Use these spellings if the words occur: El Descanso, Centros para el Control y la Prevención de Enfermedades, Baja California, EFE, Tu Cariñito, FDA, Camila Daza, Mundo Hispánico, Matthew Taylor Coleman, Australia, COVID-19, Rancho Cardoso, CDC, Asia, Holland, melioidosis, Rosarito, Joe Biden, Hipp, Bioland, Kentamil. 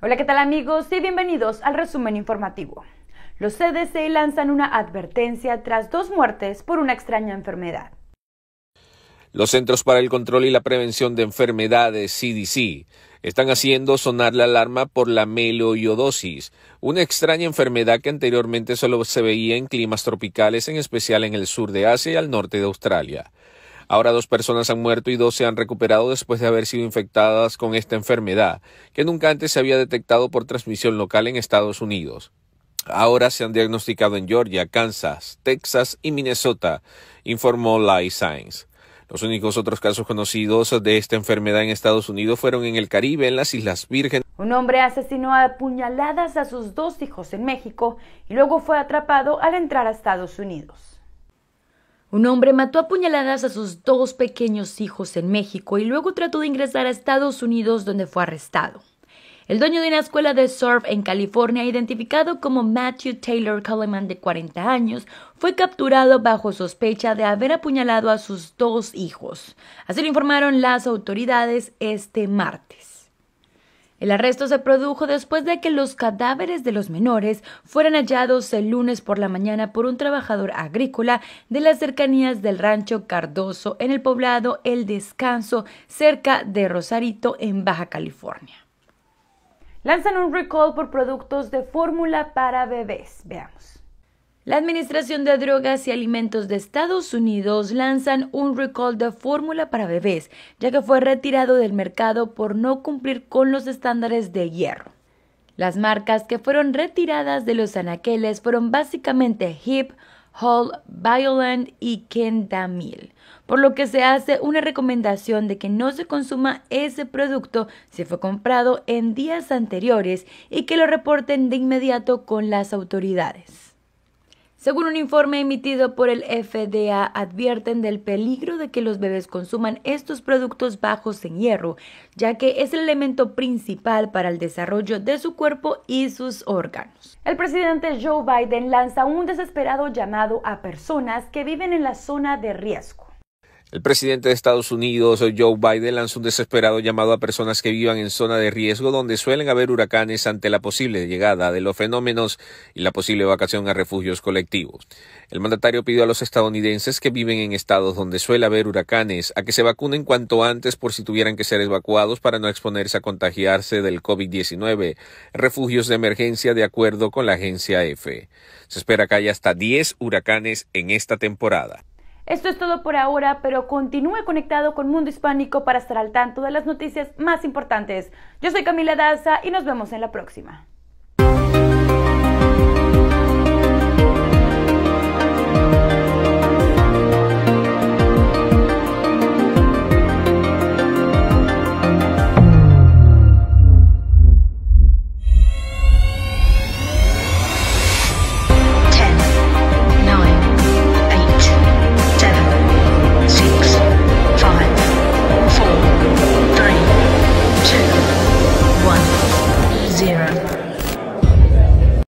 Hola, ¿qué tal amigos? Y bienvenidos al resumen informativo. Los CDC lanzan una advertencia tras dos muertes por una extraña enfermedad. Los Centros para el Control y la Prevención de Enfermedades, CDC, están haciendo sonar la alarma por la melioidosis, una extraña enfermedad que anteriormente solo se veía en climas tropicales, en especial en el sur de Asia y al norte de Australia. Ahora 2 personas han muerto y 2 se han recuperado después de haber sido infectadas con esta enfermedad, que nunca antes se había detectado por transmisión local en Estados Unidos. Ahora se han diagnosticado en Georgia, Kansas, Texas y Minnesota, informó Life Science. Los únicos otros casos conocidos de esta enfermedad en Estados Unidos fueron en el Caribe, en las Islas Vírgenes. Un hombre asesinó a puñaladas a sus 2 hijos en México y luego fue atrapado al entrar a Estados Unidos. Un hombre mató a puñaladas a sus 2 pequeños hijos en México y luego trató de ingresar a Estados Unidos, donde fue arrestado. El dueño de una escuela de surf en California, identificado como Matthew Taylor Coleman, de 40 años, fue capturado bajo sospecha de haber apuñalado a sus 2 hijos. Así lo informaron las autoridades este martes. El arresto se produjo después de que los cadáveres de los menores fueran hallados el lunes por la mañana por un trabajador agrícola de las cercanías del Rancho Cardoso en el poblado El Descanso, cerca de Rosarito, en Baja California. Lanzan un recall por productos de fórmula para bebés. Veamos. La Administración de Drogas y Alimentos de Estados Unidos lanzan un recall de fórmula para bebés, ya que fue retirado del mercado por no cumplir con los estándares de hierro. Las marcas que fueron retiradas de los anaqueles fueron básicamente Hipp, Holland, Bioland y Kentamil, por lo que se hace una recomendación de que no se consuma ese producto si fue comprado en días anteriores y que lo reporten de inmediato con las autoridades. Según un informe emitido por el FDA, advierten del peligro de que los bebés consuman estos productos bajos en hierro, ya que es el elemento principal para el desarrollo de su cuerpo y sus órganos. El presidente Joe Biden lanza un desesperado llamado a personas que viven en la zona de riesgo. El presidente de Estados Unidos, Joe Biden, lanzó un desesperado llamado a personas que vivan en zona de riesgo donde suelen haber huracanes ante la posible llegada de los fenómenos y la posible vacación a refugios colectivos. El mandatario pidió a los estadounidenses que viven en estados donde suele haber huracanes a que se vacunen cuanto antes por si tuvieran que ser evacuados para no exponerse a contagiarse del COVID-19, refugios de emergencia de acuerdo con la agencia EFE. Se espera que haya hasta 10 huracanes en esta temporada. Esto es todo por ahora, pero continúe conectado con Mundo Hispánico para estar al tanto de las noticias más importantes. Yo soy Camila Daza y nos vemos en la próxima.